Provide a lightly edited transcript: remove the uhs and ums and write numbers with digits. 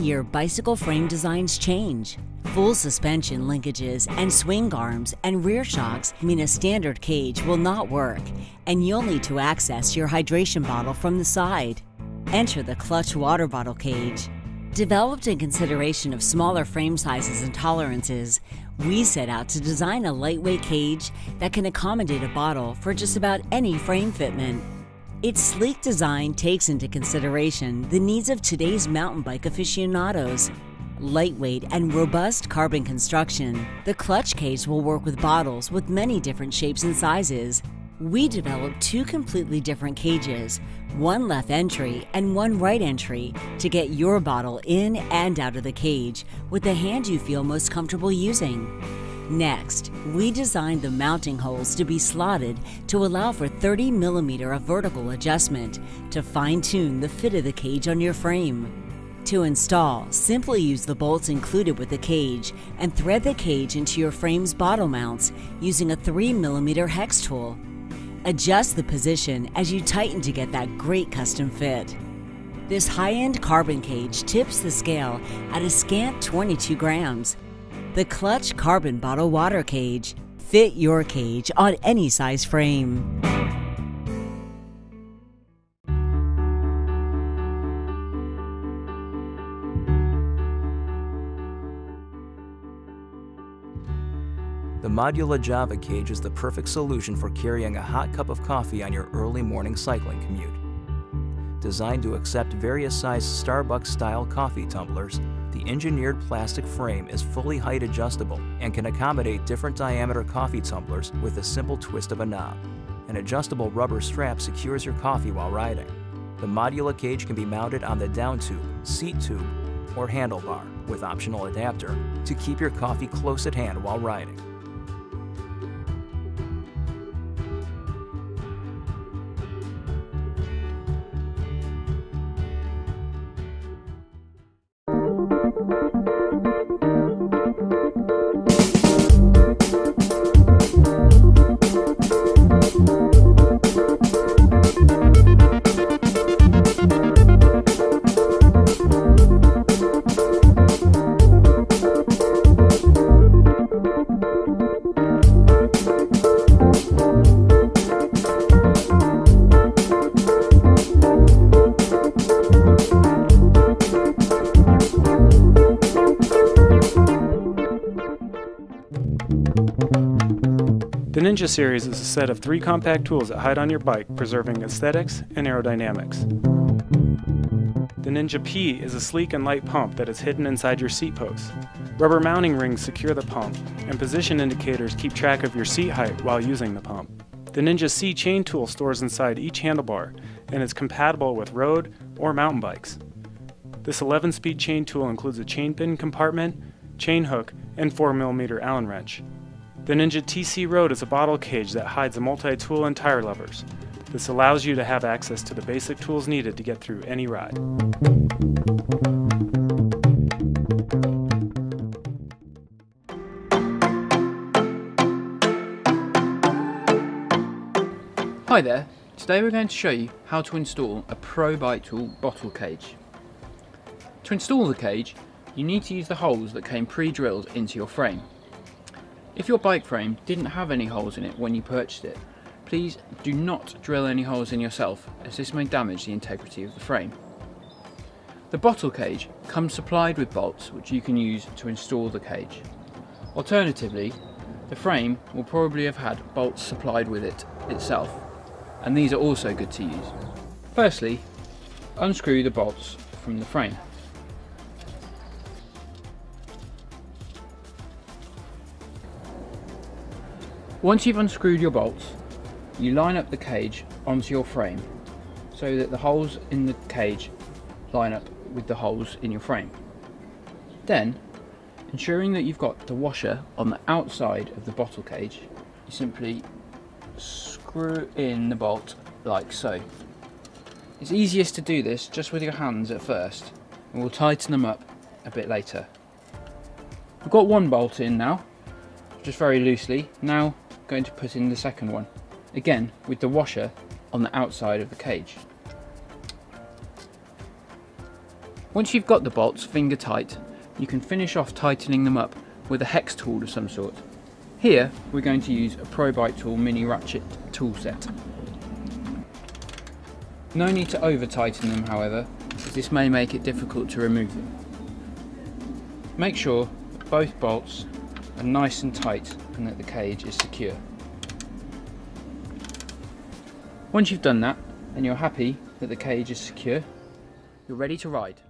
year, bicycle frame designs change. Full suspension linkages and swing arms and rear shocks mean a standard cage will not work, and you'll need to access your hydration bottle from the side. Enter the Clutch Water Bottle Cage. Developed in consideration of smaller frame sizes and tolerances, we set out to design a lightweight cage that can accommodate a bottle for just about any frame fitment. Its sleek design takes into consideration the needs of today's mountain bike aficionados. Lightweight and robust carbon construction, the Clutch Cage will work with bottles with many different shapes and sizes. We developed two completely different cages, one left entry and one right entry, to get your bottle in and out of the cage with the hand you feel most comfortable using. Next, we designed the mounting holes to be slotted to allow for 30mm of vertical adjustment to fine-tune the fit of the cage on your frame. To install, simply use the bolts included with the cage and thread the cage into your frame's bottle mounts using a 3mm hex tool. Adjust the position as you tighten to get that great custom fit. This high-end carbon cage tips the scale at a scant 22 grams. The Clutch Carbon Bottle Water Cage. Fit your cage on any size frame. The Modular Java Cage is the perfect solution for carrying a hot cup of coffee on your early morning cycling commute. Designed to accept various sized Starbucks-style coffee tumblers, the engineered plastic frame is fully height adjustable and can accommodate different diameter coffee tumblers with a simple twist of a knob. An adjustable rubber strap secures your coffee while riding. The Modular Cage can be mounted on the down tube, seat tube, or handlebar with optional adapter to keep your coffee close at hand while riding. The Ninja series is a set of 3 compact tools that hide on your bike, preserving aesthetics and aerodynamics. The Ninja P is a sleek and light pump that is hidden inside your seat post. Rubber mounting rings secure the pump, and position indicators keep track of your seat height while using the pump. The Ninja C chain tool stores inside each handlebar and is compatible with road or mountain bikes. This 11-speed chain tool includes a chain pin compartment, chain hook, and 4mm Allen wrench. The Ninja TC Road is a bottle cage that hides a multi-tool and tire levers. This allows you to have access to the basic tools needed to get through any ride. Hi there, today we're going to show you how to install a Pro Bike Tool bottle cage. To install the cage, you need to use the holes that came pre-drilled into your frame. If your bike frame didn't have any holes in it when you purchased it, please do not drill any holes in yourself, as this may damage the integrity of the frame. The bottle cage comes supplied with bolts which you can use to install the cage. Alternatively, the frame will probably have had bolts supplied with it itself, and these are also good to use. Firstly, unscrew the bolts from the frame. Once you've unscrewed your bolts, you line up the cage onto your frame so that the holes in the cage line up with the holes in your frame. Then, ensuring that you've got the washer on the outside of the bottle cage, you simply screw in the bolt like so. It's easiest to do this just with your hands at first, and we'll tighten them up a bit later. We've got one bolt in now, just very loosely. Now going to put in the second one, again with the washer on the outside of the cage. Once you've got the bolts finger tight, you can finish off tightening them up with a hex tool of some sort. Here we're going to use a Pro Bike Tool mini ratchet tool set. No need to over tighten them however, as this may make it difficult to remove them. Make sure that both bolts are nice and tight and that the cage is secure. Once you've done that and you're happy that the cage is secure, you're ready to ride.